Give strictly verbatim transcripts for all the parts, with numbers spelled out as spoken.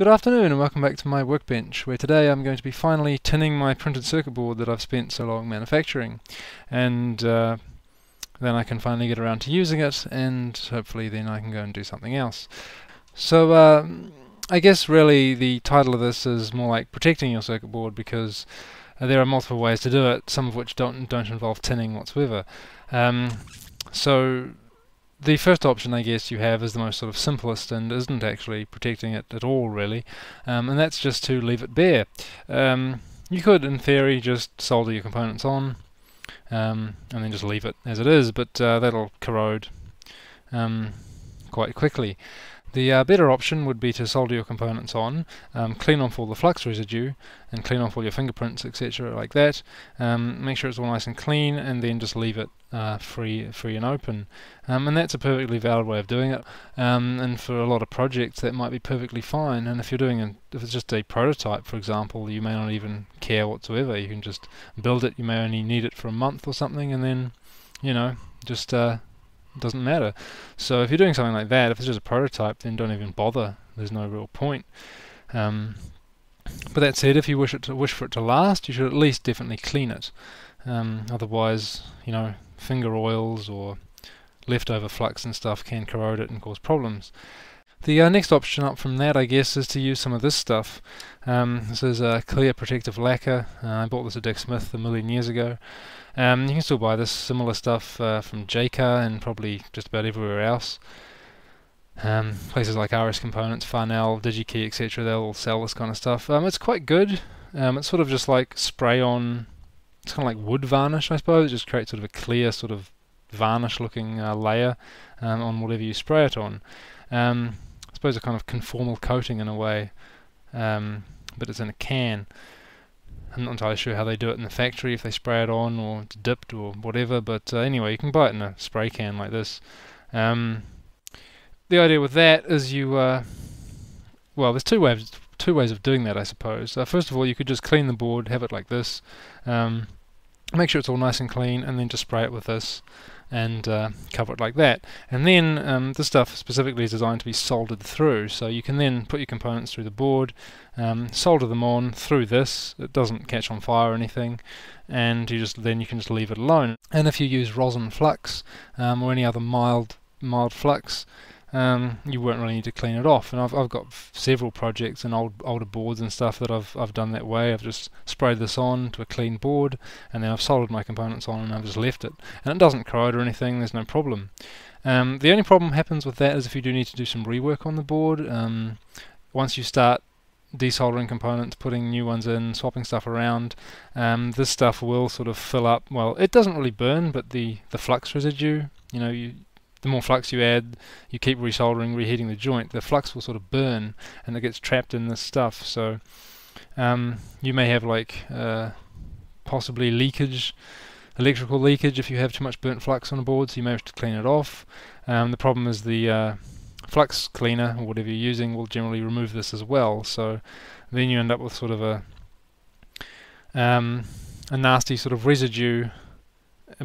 Good afternoon and welcome back to my workbench, where today I'm going to be finally tinning my printed circuit board that I've spent so long manufacturing, and uh, then I can finally get around to using it, and hopefully then I can go and do something else. So uh, I guess really the title of this is more like protecting your circuit board, because uh, there are multiple ways to do it, some of which don't, don't involve tinning whatsoever. Um, so the first option I guess you have is the most sort of simplest and isn't actually protecting it at all really, um, and that's just to leave it bare. Um, you could in theory just solder your components on um, and then just leave it as it is, but uh, that'll corrode um, quite quickly. The uh, better option would be to solder your components on, um, clean off all the flux residue and clean off all your fingerprints, et cetera like that. Um, make sure it's all nice and clean, and then just leave it uh, free free and open. Um, and that's a perfectly valid way of doing it, um, and for a lot of projects that might be perfectly fine. And if you're doing a, if it's just a prototype, for example, you may not even care whatsoever. You can just build it, you may only need it for a month or something, and then, you know, just uh, doesn't matter. So if you're doing something like that, if it's just a prototype, then don't even bother. There's no real point. Um, but that said, if you wish it to wish for it to last, you should at least definitely clean it. Um, otherwise, you know, finger oils or leftover flux and stuff can corrode it and cause problems. The uh, next option up from that, I guess, is to use some of this stuff. Um, this is a clear protective lacquer. Uh, I bought this at Dick Smith a million years ago. Um, you can still buy this similar stuff uh, from Jaycar and probably just about everywhere else. Um, places like R S Components, Farnell, DigiKey, et cetera, they'll all sell this kind of stuff. Um, it's quite good. Um, it's sort of just like spray-on. It's kind of like wood varnish, I suppose. It just creates sort of a clear sort of varnish-looking uh, layer um, on whatever you spray it on. Um, I suppose a kind of conformal coating in a way, um, but it's in a can. I'm not entirely sure how they do it in the factory, if they spray it on or it's dipped or whatever, but uh, anyway, you can buy it in a spray can like this. Um, the idea with that is you, uh, well, there's two ways, two ways of doing that, I suppose. Uh, first of all, you could just clean the board, have it like this, um, make sure it's all nice and clean, and then just spray it with this and uh, cover it like that. And then um, this stuff specifically is designed to be soldered through, so you can then put your components through the board, um, solder them on through this. It doesn't catch on fire or anything, and you just then you can just leave it alone. And if you use rosin flux um, or any other mild mild flux, um, you won't really need to clean it off. And I've I've got several projects and old older boards and stuff that I've I've done that way. I've just sprayed this on to a clean board, and then I've soldered my components on, and I've just left it, and it doesn't corrode or anything. There's no problem. Um, the only problem happens with that is if you do need to do some rework on the board. Um, once you start desoldering components, putting new ones in, swapping stuff around, um, this stuff will sort of fill up. Well, it doesn't really burn, but the the flux residue, you know, you. The more flux you add, you keep resoldering, reheating the joint, the flux will sort of burn, and it gets trapped in this stuff. So um, you may have like uh, possibly leakage, electrical leakage, if you have too much burnt flux on a board, so you may have to clean it off. Um, the problem is the uh, flux cleaner, or whatever you're using, will generally remove this as well, so then you end up with sort of a, um, a nasty sort of residue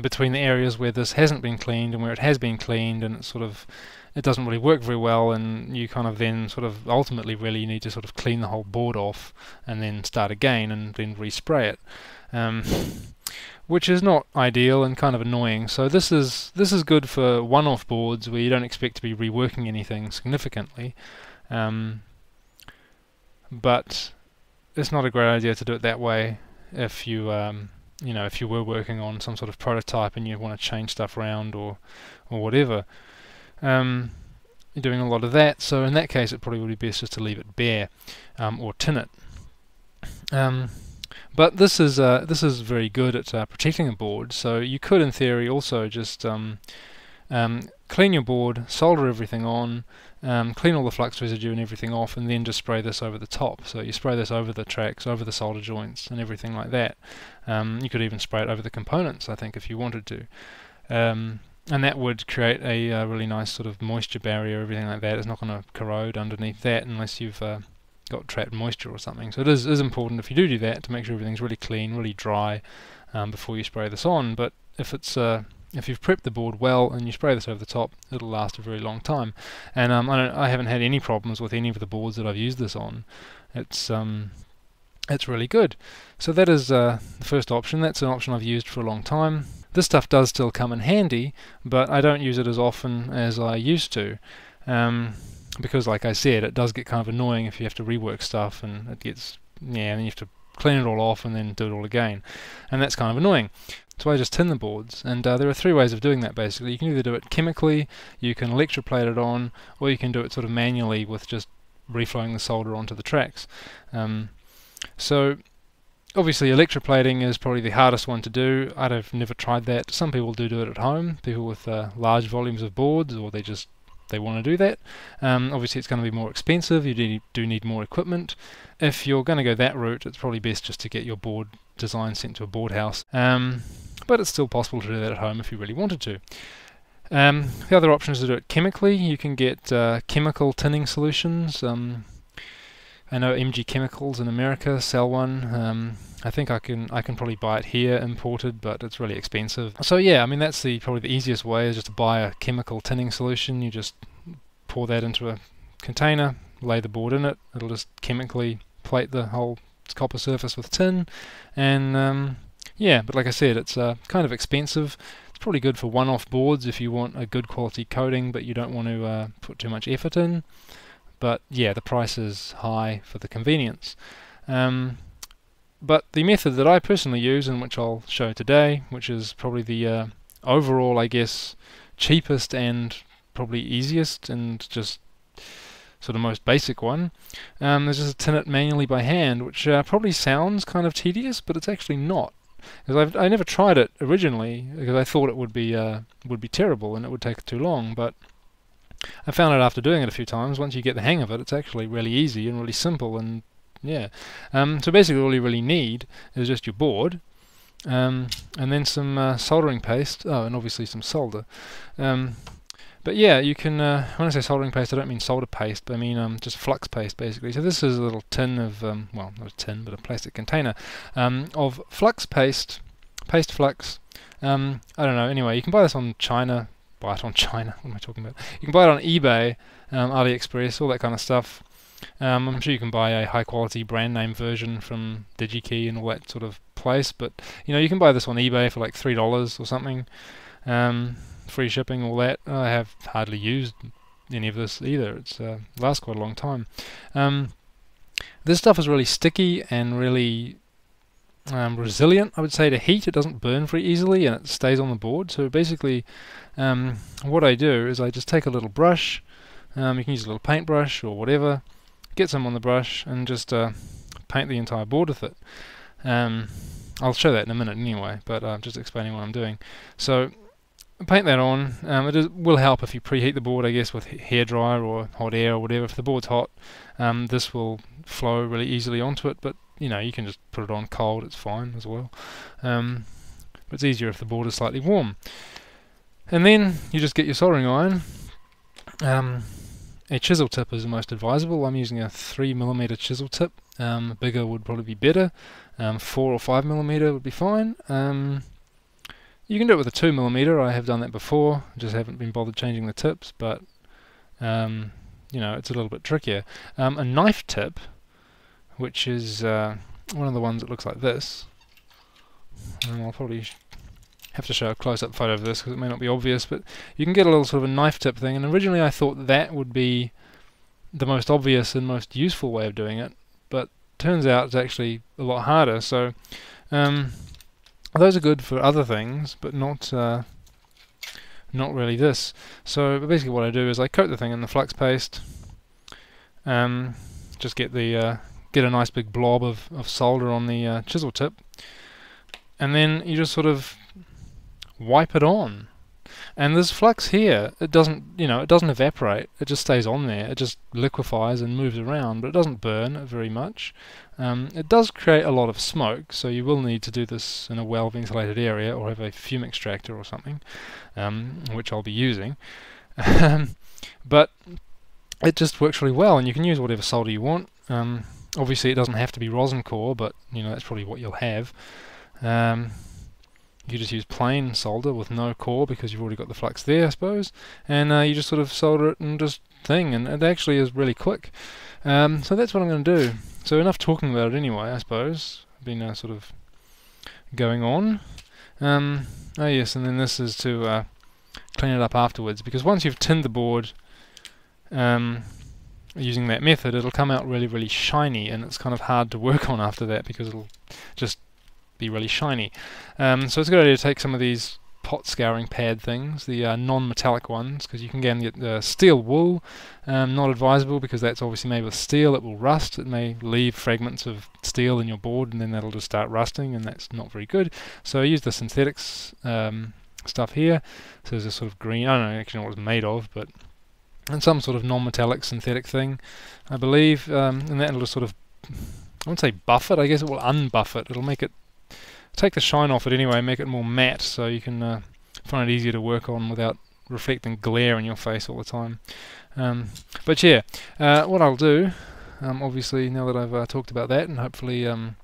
between the areas where this hasn't been cleaned and where it has been cleaned, and it sort of it doesn't really work very well, and you kind of then sort of ultimately really you need to sort of clean the whole board off and then start again and then respray it, um, which is not ideal and kind of annoying. So this is this is good for one-off boards where you don't expect to be reworking anything significantly, um, but it's not a great idea to do it that way if you um, you know, if you were working on some sort of prototype and you want to change stuff around or or whatever. Um, you're doing a lot of that, so in that case it probably would be best just to leave it bare, um, or tin it. Um, but this is uh, this is very good at uh, protecting a board, so you could in theory also just um, um, clean your board, solder everything on, um, clean all the flux residue and everything off, and then just spray this over the top. So you spray this over the tracks, over the solder joints and everything like that. Um, you could even spray it over the components, I think, if you wanted to. Um, and that would create a uh, really nice sort of moisture barrier, everything like that. It's not going to corrode underneath that unless you've uh, got trapped moisture or something. So it is, is important, if you do do that, to make sure everything's really clean, really dry, um, before you spray this on. But if it's... Uh, if you've prepped the board well and you spray this over the top, it'll last a very long time. And um, I, don't, I haven't had any problems with any of the boards that I've used this on. It's um, it's really good. So that is uh, the first option. That's an option I've used for a long time. This stuff does still come in handy, but I don't use it as often as I used to. Um, because like I said, it does get kind of annoying if you have to rework stuff, and it gets, yeah, and you have to clean it all off and then do it all again, and that's kind of annoying. So I just tin the boards, and uh, there are three ways of doing that basically. You can either do it chemically, you can electroplate it on, or you can do it sort of manually with just reflowing the solder onto the tracks. Um, so obviously electroplating is probably the hardest one to do. I'd have never tried that. Some people do do it at home, people with uh, large volumes of boards, or they just they want to do that. Um, obviously it's going to be more expensive, you do, do need more equipment. If you're going to go that route, it's probably best just to get your board design sent to a board house, um, but it's still possible to do that at home if you really wanted to. Um, the other option is to do it chemically. You can get uh, chemical tinning solutions. um, I know M G Chemicals in America sell one. um, I think I can I can probably buy it here imported, but it's really expensive. So yeah, I mean that's the probably the easiest way, is just to buy a chemical tinning solution. You just pour that into a container, lay the board in it, it'll just chemically plate the whole copper surface with tin, and um, yeah, but like I said, it's uh, kind of expensive. It's probably good for one-off boards if you want a good quality coating but you don't want to uh, put too much effort in. But yeah, the price is high for the convenience. Um, But the method that I personally use, and which I'll show today, which is probably the uh, overall, I guess, cheapest and probably easiest and just sort of most basic one, um, is just to tin it manually by hand, which uh, probably sounds kind of tedious, but it's actually not. Because I've I never tried it originally, because I thought it would be uh, would be terrible and it would take too long, but I found out after doing it a few times, once you get the hang of it, it's actually really easy and really simple. And yeah, um, so basically all you really need is just your board, um, and then some uh, soldering paste, oh, and obviously some solder. Um, but yeah, you can, uh, when I say soldering paste, I don't mean solder paste, but I mean um, just flux paste basically. So this is a little tin of, um, well, not a tin, but a plastic container, um, of flux paste, paste flux, um, I don't know, anyway, you can buy this on China, buy it on China, what am I talking about? You can buy it on eBay, um, AliExpress, all that kind of stuff. Um, I'm sure you can buy a high quality brand name version from DigiKey and all that sort of place, but you know, you can buy this on eBay for like three dollars or something, um, free shipping, all that. I have hardly used any of this either. It's uh, lasts quite a long time. Um, this stuff is really sticky and really um, resilient, I would say, to heat. It doesn't burn very easily and it stays on the board. So basically, um, what I do is I just take a little brush. Um, you can use a little paintbrush or whatever. Get some on the brush and just uh, paint the entire board with it. Um, I'll show that in a minute anyway, but I'm uh, just explaining what I'm doing. So paint that on. Um, it is, will help if you preheat the board, I guess, with hairdryer or hot air or whatever. If the board's hot, um, this will flow really easily onto it, but you know, you can just put it on cold, it's fine as well. Um, but it's easier if the board is slightly warm. And then you just get your soldering iron. Um, A chisel tip is the most advisable. I'm using a three millimeter chisel tip. Um, bigger would probably be better. Um, four or five millimeter would be fine. Um, you can do it with a two millimeter. I have done that before. Just haven't been bothered changing the tips, but um, you know, it's a little bit trickier. Um, a knife tip, which is uh, one of the ones that looks like this. And I'll probably sh have to show a close-up photo of this because it may not be obvious, but you can get a little sort of a knife tip thing, and originally I thought that would be the most obvious and most useful way of doing it, but turns out it's actually a lot harder. So um, those are good for other things, but not uh, not really this. So basically what I do is I coat the thing in the flux paste, um, just get the uh, get a nice big blob of, of solder on the uh, chisel tip, and then you just sort of wipe it on, and this flux here, it doesn't, you know, it doesn't evaporate, it just stays on there, it just liquefies and moves around, but it doesn't burn very much. Um, it does create a lot of smoke, so you will need to do this in a well ventilated area or have a fume extractor or something, um, which I'll be using. But it just works really well, and you can use whatever solder you want. Um, obviously it doesn't have to be rosin core, but you know, that's probably what you'll have. Um, You could just use plain solder with no core because you've already got the flux there, I suppose, and uh, you just sort of solder it and just thing, and it actually is really quick. Um, so that's what I'm going to do. So enough talking about it anyway, I suppose. I've been uh, sort of going on. Um, oh yes, and then this is to uh, clean it up afterwards, because once you've tinned the board um, using that method, it'll come out really, really shiny, and it's kind of hard to work on after that because it'll just be really shiny. Um, so it's a good idea to take some of these pot scouring pad things, the uh, non-metallic ones, because you can go and get the steel wool. Um, not advisable, because that's obviously made with steel. It will rust. It may leave fragments of steel in your board, and then that'll just start rusting, and that's not very good. So I use the synthetics um, stuff here. So there's this sort of green, I don't know actually what it's made of, but and some sort of non-metallic synthetic thing, I believe, um, and that'll just sort of, I wouldn't say buff it, I guess it will unbuff it. It'll make it, take the shine off it anyway, make it more matte, so you can uh, find it easier to work on without reflecting glare in your face all the time. Um, but yeah, uh, what I'll do, um, obviously now that I've uh, talked about that and hopefully um,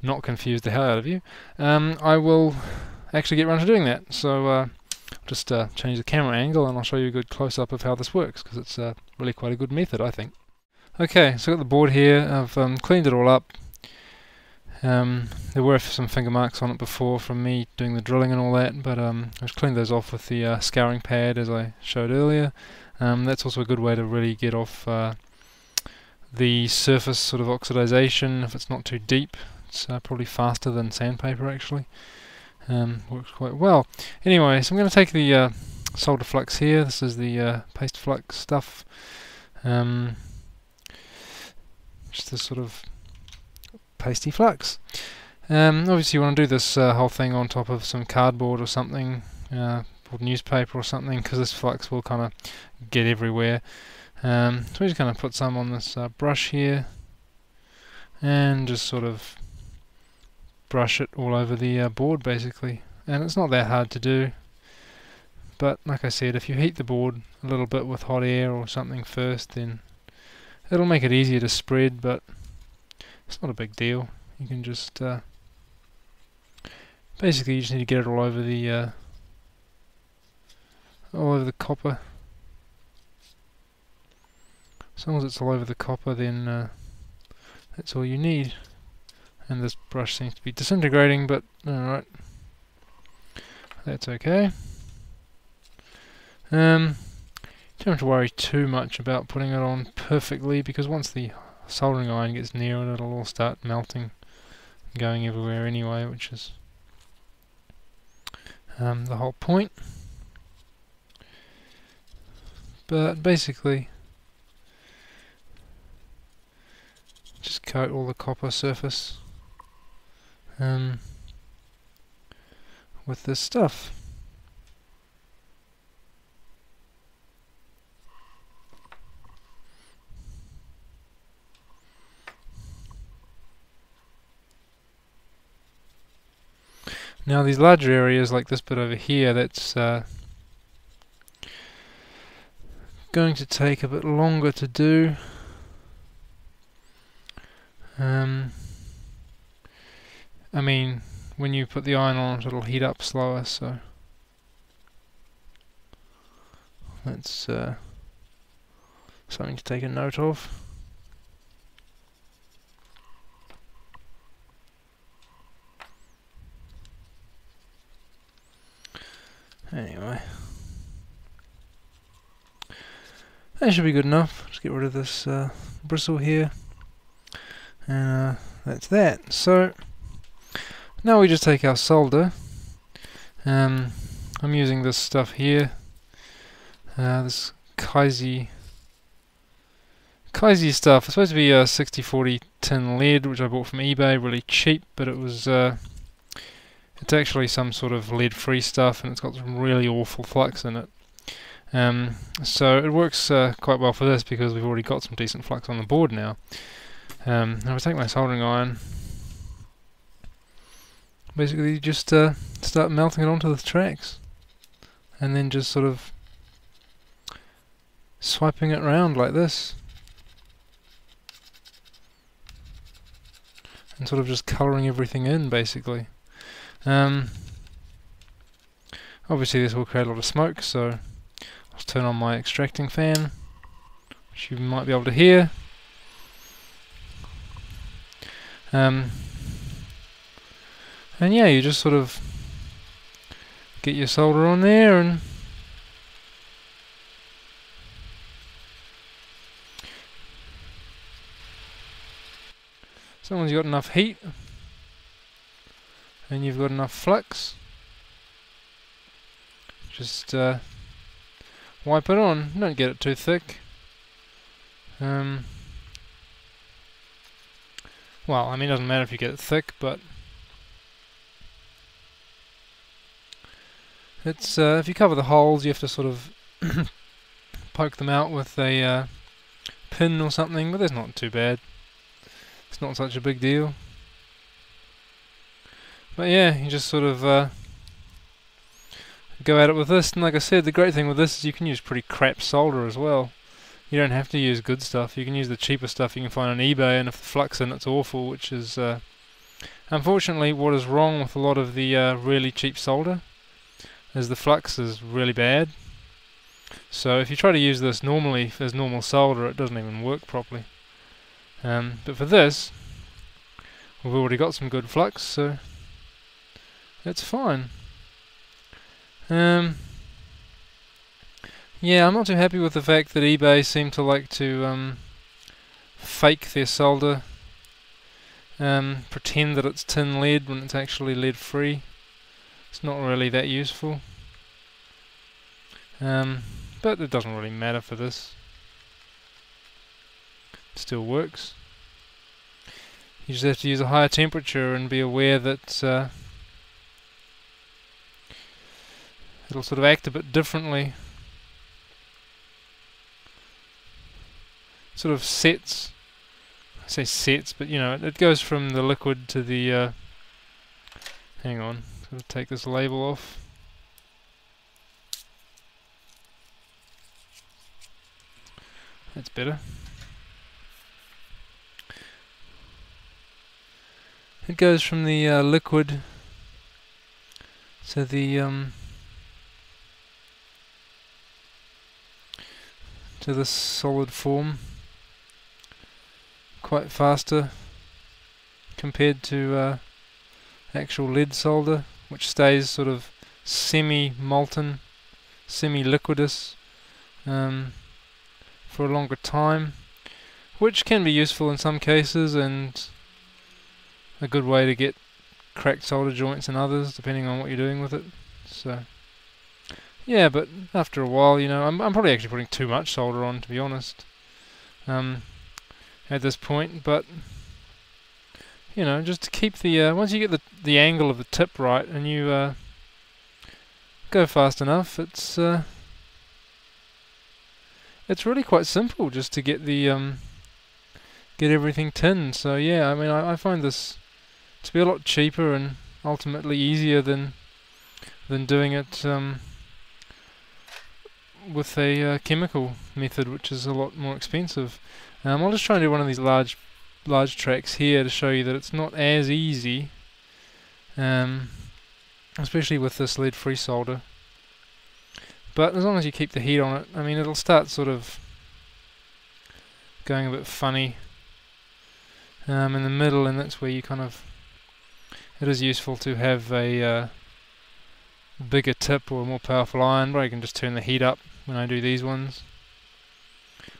not confused the hell out of you, um, I will actually get around to doing that. So uh, just uh, change the camera angle and I'll show you a good close-up of how this works, because it's uh, really quite a good method, I think. Okay, so I've got the board here, I've um, cleaned it all up. Um, there were some finger marks on it before from me doing the drilling and all that, but um, I just cleaned those off with the uh, scouring pad as I showed earlier. Um, that's also a good way to really get off uh, the surface sort of oxidization if it's not too deep. It's uh, probably faster than sandpaper actually. Um, works quite well. Anyway, so I'm going to take the uh, solder flux here. This is the uh, paste flux stuff. Um, just this sort of pasty flux. Um, obviously you want to do this uh, whole thing on top of some cardboard or something, uh, or newspaper or something, because this flux will kind of get everywhere. Um, so we're just going to put some on this uh, brush here and just sort of brush it all over the uh, board basically. And it's not that hard to do, but like I said, if you heat the board a little bit with hot air or something first, then it'll make it easier to spread, but it's not a big deal. You can just uh, basically you just need to get it all over the uh, all over the copper. As long as it's all over the copper, then uh, that's all you need. And this brush seems to be disintegrating, but alright, that's okay. Um, don't have to worry too much about putting it on perfectly, because once the soldering iron gets near it, it'll all start melting, going everywhere anyway, which is um, the whole point. But basically, just coat all the copper surface um, with this stuff. Now these larger areas, like this bit over here, that's uh, going to take a bit longer to do. Um, I mean, when you put the iron on it, it'll heat up slower, so that's uh, something to take a note of. Anyway, that should be good enough. Just get rid of this uh, bristle here, and uh, that's that. So now we just take our solder. Um, I'm using this stuff here, uh, this Kaisi Kaisi stuff. It's supposed to be a uh, sixty forty tin lead, which I bought from eBay, really cheap, but it was. Uh, It's actually some sort of lead-free stuff, and it's got some really awful flux in it. Um, so it works uh, quite well for this, because we've already got some decent flux on the board now. Um, now I take my soldering iron, basically just uh, start melting it onto the tracks, and then just sort of swiping it round like this, and sort of just colouring everything in basically. Um, Obviously this will create a lot of smoke, so let's turn on my extracting fan, which you might be able to hear. Um, and yeah, you just sort of get your solder on there and as long as you've got enough heat and you've got enough flux, just uh, wipe it on. Don't get it too thick. Um, well, I mean, it doesn't matter if you get it thick, but it's uh, if you cover the holes, you have to sort of poke them out with a uh, pin or something, but that's not too bad. It's not such a big deal. But yeah, you just sort of uh, go at it with this, and like I said, the great thing with this is you can use pretty crap solder as well. You don't have to use good stuff. You can use the cheaper stuff you can find on eBay, and if the flux in it's awful, which is uh, unfortunately what is wrong with a lot of the uh, really cheap solder, is the flux is really bad. So if you try to use this normally as normal solder, it doesn't even work properly. Um, but for this, we've already got some good flux, so it's fine. Um, yeah, I'm not too happy with the fact that eBay seem to like to um, fake their solder, um, pretend that it's tin lead when it's actually lead free. It's not really that useful, um, but it doesn't really matter for this. Still works. You just have to use a higher temperature and be aware that uh, it'll sort of act a bit differently. It sort of sets, I say sets, but you know, it, it goes from the liquid to the, uh, hang on, I'm going to take this label off. That's better. It goes from the uh, liquid to the um, to the solid form quite faster compared to uh, actual lead solder, which stays sort of semi-molten, semi-liquidous um, for a longer time, which can be useful in some cases and a good way to get cracked solder joints and others, depending on what you're doing with it. So yeah, but after a while, you know, I'm, I'm probably actually putting too much solder on, to be honest, um, at this point. But you know, just to keep the uh, once you get the the angle of the tip right and you uh, go fast enough, it's uh, it's really quite simple just to get the um, get everything tinned. So yeah, I mean, I, I find this to be a lot cheaper and ultimately easier than than doing it um, with a uh, chemical method, which is a lot more expensive. Um, I'll just try and do one of these large large tracks here to show you that it's not as easy, um, especially with this lead-free solder. But as long as you keep the heat on it, I mean, it'll start sort of going a bit funny um, in the middle, and that's where you kind of, it is useful to have a uh, bigger tip or a more powerful iron, but you can just turn the heat up when I do these ones,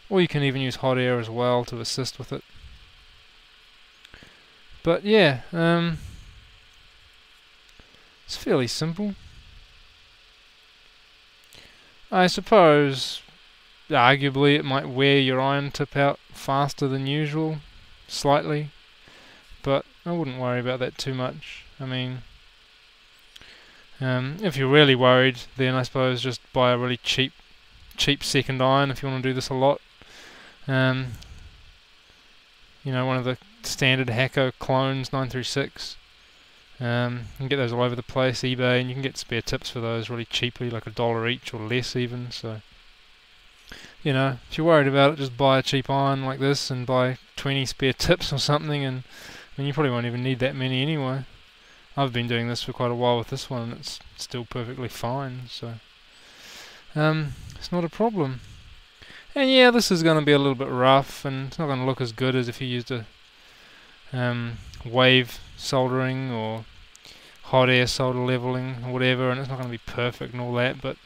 or you can even use hot air as well to assist with it. But yeah, um, it's fairly simple, I suppose. Arguably it might wear your iron tip out faster than usual, slightly, but I wouldn't worry about that too much. I mean, um, if you're really worried, then I suppose just buy a really cheap cheap second iron if you want to do this a lot. Um, you know, one of the standard Hakko clones, nine three six. Um, you can get those all over the place, eBay, and you can get spare tips for those really cheaply, like a dollar each or less even. So you know, if you're worried about it, just buy a cheap iron like this and buy twenty spare tips or something, and, and you probably won't even need that many anyway. I've been doing this for quite a while with this one, and it's still perfectly fine, so um, it's not a problem. And yeah, this is going to be a little bit rough, and it's not going to look as good as if you used a um, wave soldering or hot air solder leveling or whatever, and it's not going to be perfect and all that, but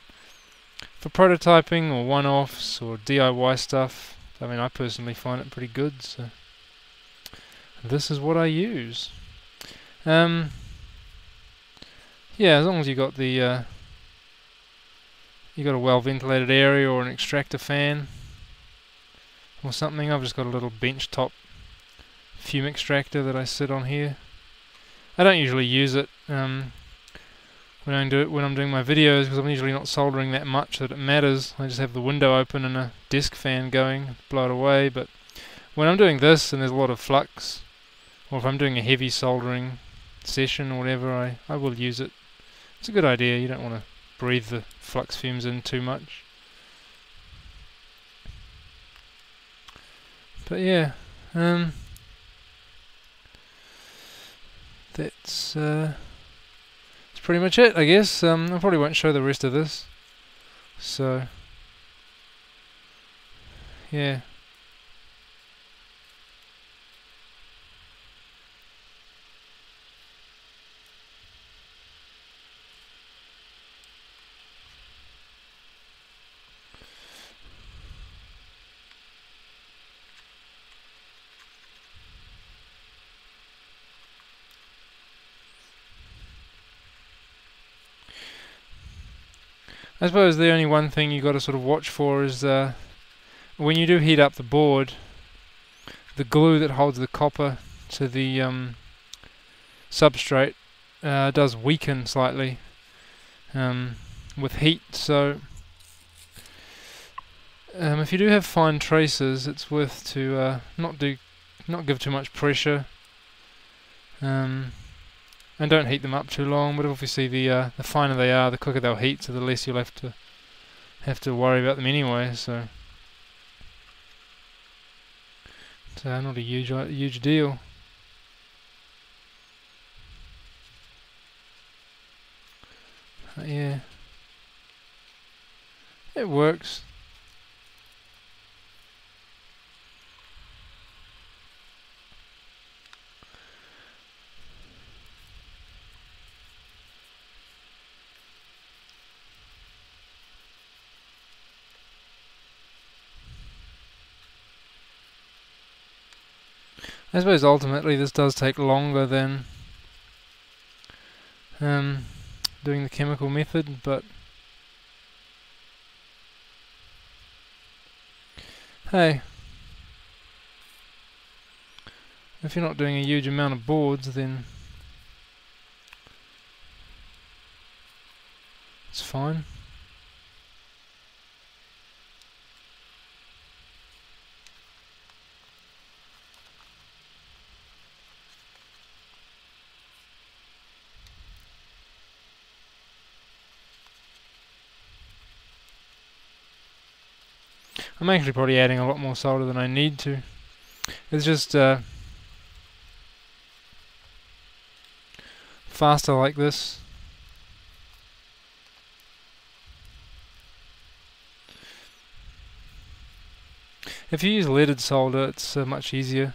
for prototyping or one-offs or D I Y stuff, I mean, I personally find it pretty good, so this is what I use. Um, yeah, as long as you got the uh, you got a well-ventilated area or an extractor fan or something. I've just got a little benchtop fume extractor that I sit on here. I don't usually use it um, when I do it when I'm doing my videos, because I'm usually not soldering that much that it matters. I just have the window open and a desk fan going, blow it away. But when I'm doing this and there's a lot of flux, or if I'm doing a heavy soldering session or whatever, I, I will use it. It's a good idea. You don't want to breathe the flux fumes in too much. But yeah, um, that's, uh, that's pretty much it, I guess. Um, I probably won't show the rest of this. So, yeah. I suppose the only one thing you got to sort of watch for is uh, when you do heat up the board, the glue that holds the copper to the um, substrate uh, does weaken slightly um, with heat. So um, if you do have fine traces, it's worth to uh, not do not give too much pressure, um, and don't heat them up too long. But obviously, the uh, the finer they are, the quicker they'll heat, so the less you'll have to have to worry about them anyway. So it's uh, not a huge huge deal. But yeah, it works. I suppose ultimately this does take longer than um, doing the chemical method, but hey, if you're not doing a huge amount of boards, then it's fine. I'm actually probably adding a lot more solder than I need to. It's just uh, faster like this. If you use leaded solder, it's uh, much easier.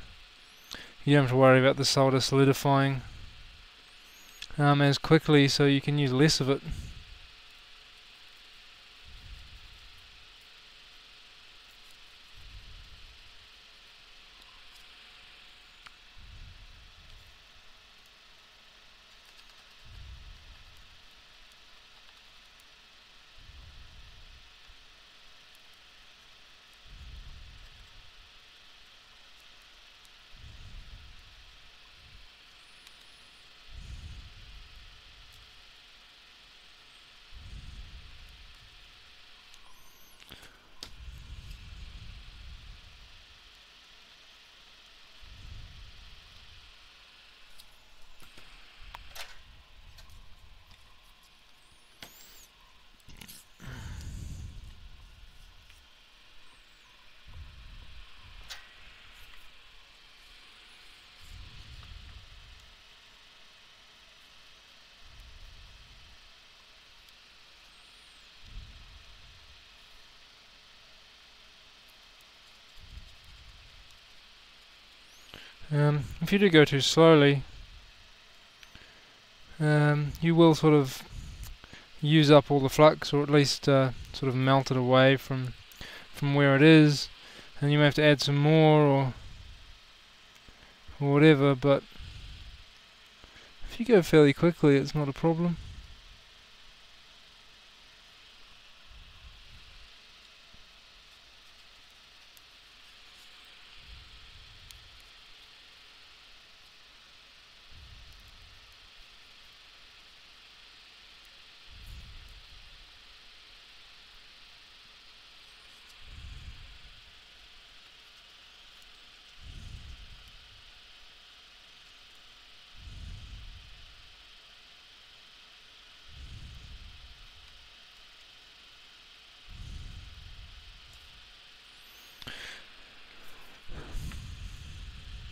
You don't have to worry about the solder solidifying um, as quickly, so you can use less of it. Um, if you do go too slowly, um, you will sort of use up all the flux, or at least uh, sort of melt it away from from where it is, and you may have to add some more or, or whatever. But if you go fairly quickly, it's not a problem.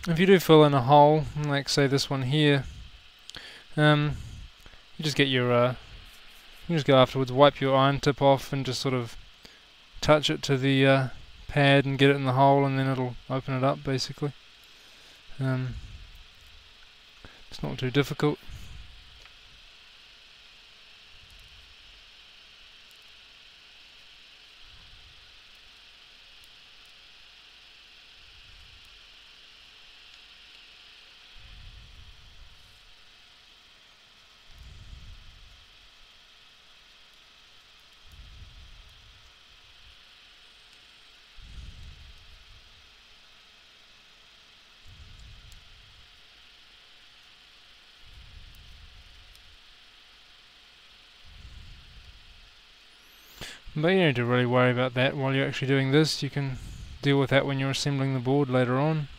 If you do fill in a hole, like say this one here, um, you just get your, uh, you just go afterwards, wipe your iron tip off, and just sort of touch it to the uh, pad and get it in the hole, and then it'll open it up basically. Um, it's not too difficult. But you don't need to really worry about that while you're actually doing this. You can deal with that when you're assembling the board later on.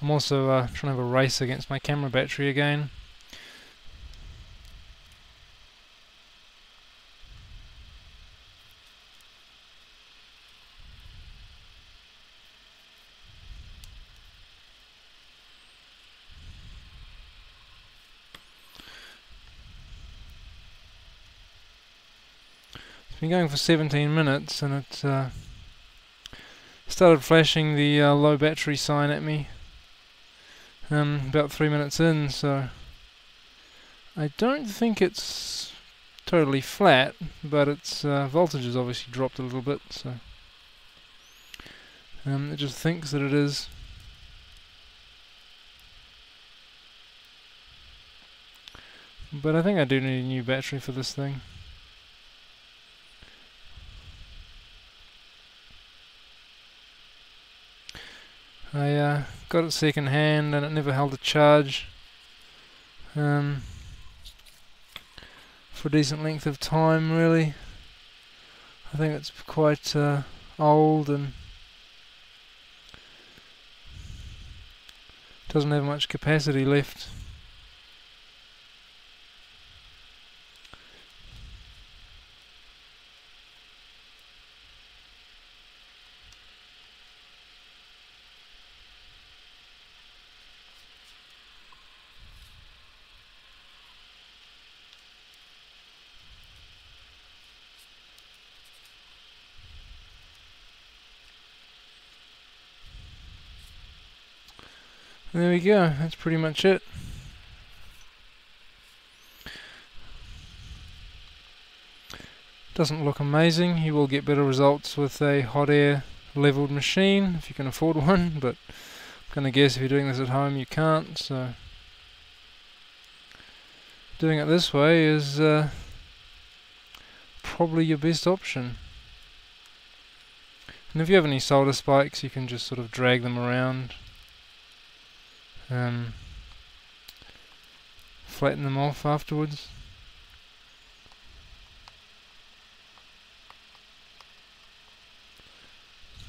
I'm also uh, trying to have a race against my camera battery again. It's been going for seventeen minutes, and it uh, started flashing the uh, low battery sign at me. Um, about three minutes in, so I don't think it's totally flat, but its uh, voltage has obviously dropped a little bit, so um, it just thinks that it is. But I think I do need a new battery for this thing. I uh, got it second hand, and it never held a charge um, for a decent length of time, really. I think it's quite uh, old and doesn't have much capacity left. There we go, that's pretty much it. Doesn't look amazing. You will get better results with a hot air leveled machine if you can afford one, but I'm gonna guess if you're doing this at home you can't, so doing it this way is uh, probably your best option. And if you have any solder spikes, you can just sort of drag them around, Um, flatten them off afterwards.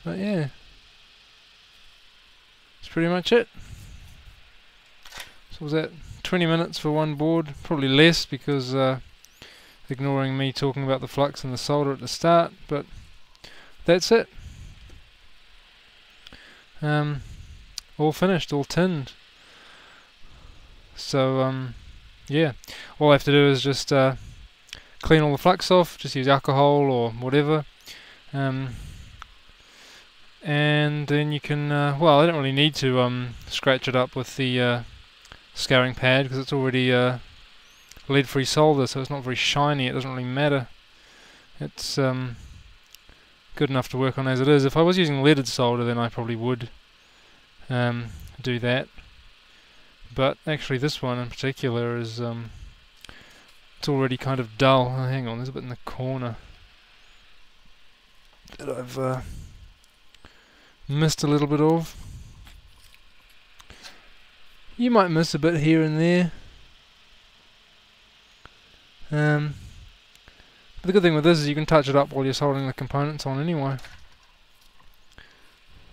But yeah, that's pretty much it. So was that twenty minutes for one board, probably less because uh, ignoring me talking about the flux and the solder at the start, but that's it. Um, all finished, all tinned. So um, yeah, all I have to do is just uh, clean all the flux off, just use alcohol or whatever, um, and then you can, uh, well, I don't really need to um, scratch it up with the uh, scouring pad because it's already uh, lead free solder, so it's not very shiny, it doesn't really matter. It's um, good enough to work on as it is. If I was using leaded solder then I probably would um, do that. But actually this one in particular is, um, it's already kind of dull. Oh, hang on, there's a bit in the corner that I've uh, missed a little bit of. You might miss a bit here and there. Um, but the good thing with this is you can touch it up while you're soldering the components on anyway.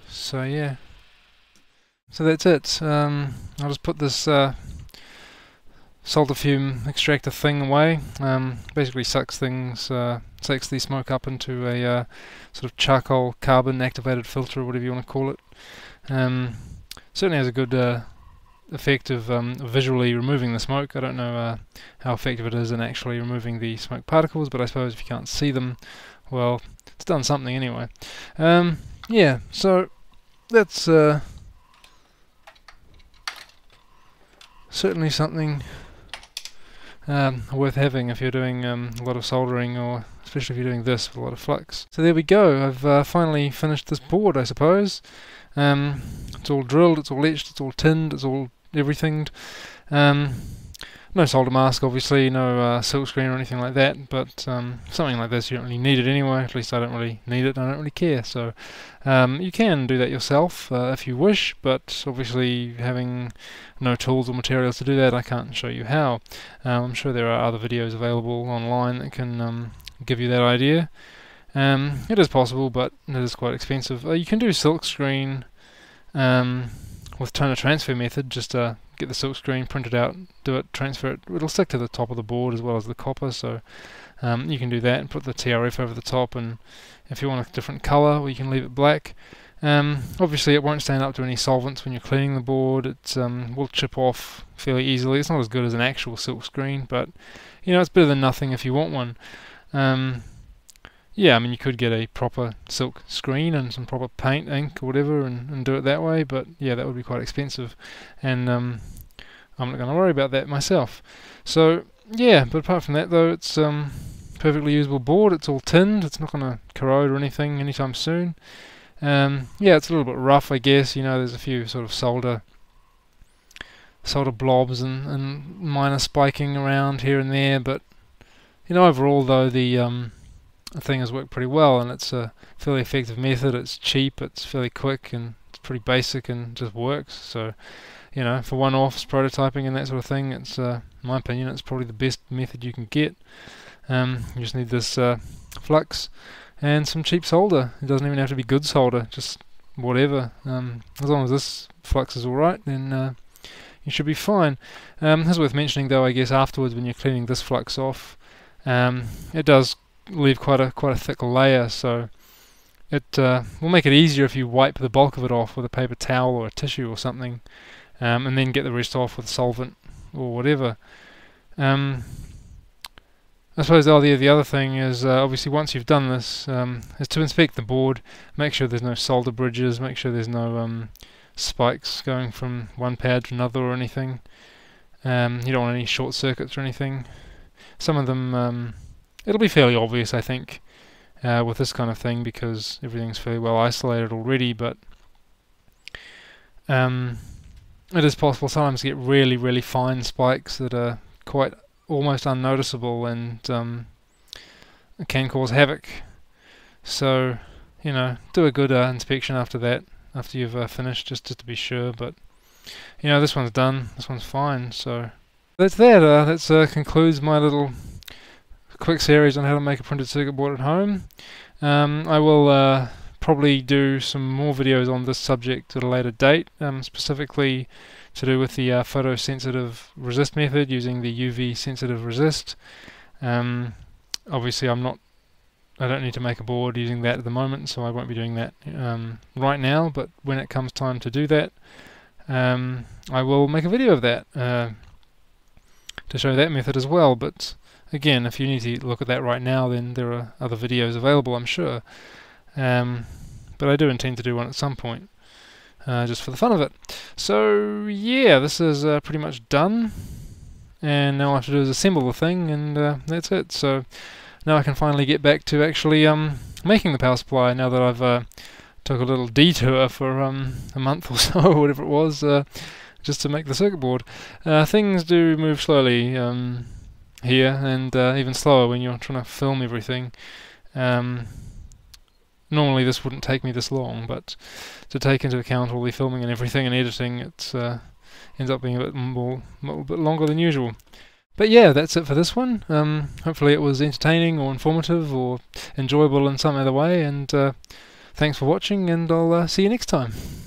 So yeah. So that's it. Um, I'll just put this uh, solder fume extractor thing away. Um, basically sucks things, uh, sucks the smoke up into a uh, sort of charcoal carbon activated filter, or whatever you want to call it. Um, certainly has a good uh, effect of um, visually removing the smoke. I don't know uh, how effective it is in actually removing the smoke particles, but I suppose if you can't see them, well, it's done something anyway. Um, yeah, so that's... Uh, certainly something um, worth having if you're doing um, a lot of soldering, or especially if you're doing this with a lot of flux. So there we go, I've uh, finally finished this board, I suppose. Um, it's all drilled, it's all etched, it's all tinned, it's all everythinged. Um, no solder mask obviously, no uh, silk screen or anything like that, but um, something like this you don't really need it anyway, at least I don't really need it and I don't really care. So um, you can do that yourself uh, if you wish, but obviously having no tools or materials to do that I can't show you how. Um, I'm sure there are other videos available online that can um, give you that idea. Um, it is possible, but it is quite expensive. Uh, you can do silk screen um, with toner transfer method, just a get the silk screen, print it out, do it, transfer it, it'll stick to the top of the board as well as the copper, so um, you can do that and put the T R F over the top, and if you want a different colour, well, you can leave it black. Um, obviously it won't stand up to any solvents when you're cleaning the board, it um, will chip off fairly easily. It's not as good as an actual silk screen, but you know, it's better than nothing if you want one. Um, yeah, I mean you could get a proper silk screen and some proper paint, ink or whatever, and, and do it that way, but yeah, that would be quite expensive, and um, I'm not going to worry about that myself. So yeah, but apart from that though, it's um, perfectly usable board, it's all tinned, it's not going to corrode or anything anytime soon. Um, yeah, it's a little bit rough I guess, you know, there's a few sort of solder solder blobs and, and minor spiking around here and there, but you know, overall though, the um, the thing has worked pretty well, and it's a fairly effective method, it's cheap, it's fairly quick, and it's pretty basic and just works. So you know, for one-offs, prototyping and that sort of thing, it's uh, in my opinion it's probably the best method you can get. Um, you just need this uh, flux and some cheap solder. It doesn't even have to be good solder, just whatever. Um, as long as this flux is alright, then uh, you should be fine. Um, it's worth mentioning though, I guess afterwards when you're cleaning this flux off, um, it does leave quite a quite a thick layer, so it uh, will make it easier if you wipe the bulk of it off with a paper towel or a tissue or something, um, and then get the rest off with solvent or whatever. Um, I suppose oh, the, the other thing is uh, obviously once you've done this um, is to inspect the board, make sure there's no solder bridges, make sure there's no um, spikes going from one pad to another or anything. Um, you don't want any short circuits or anything. Some of them um, it'll be fairly obvious, I think, uh, with this kind of thing because everything's fairly well isolated already, but um, it is possible sometimes to get really, really fine spikes that are quite almost unnoticeable and um, can cause havoc. So, you know, do a good uh, inspection after that, after you've uh, finished, just, just to be sure, but you know, this one's done, this one's fine, so that's that. Uh, that uh, concludes my little quick series on how to make a printed circuit board at home. Um, I will uh, probably do some more videos on this subject at a later date, um, specifically to do with the uh, photosensitive resist method using the U V sensitive resist. Um, obviously I'm not, I don't need to make a board using that at the moment, so I won't be doing that um, right now, but when it comes time to do that, um, I will make a video of that uh, to show that method as well. But again, if you need to look at that right now, then there are other videos available, I'm sure. Um, but I do intend to do one at some point, uh, just for the fun of it. So yeah, this is uh, pretty much done, and now all I have to do is assemble the thing, and uh, that's it. So now I can finally get back to actually um, making the power supply, now that I've uh, took a little detour for um, a month or so, or whatever it was, uh, just to make the circuit board. Uh, things do move slowly um, here, and uh, even slower when you're trying to film everything. Um, normally this wouldn't take me this long, but to take into account all the filming and everything and editing, it uh, ends up being a bit more, a little bit longer than usual. But yeah, that's it for this one. Um, hopefully it was entertaining or informative or enjoyable in some other way, and uh, thanks for watching, and I'll uh, see you next time.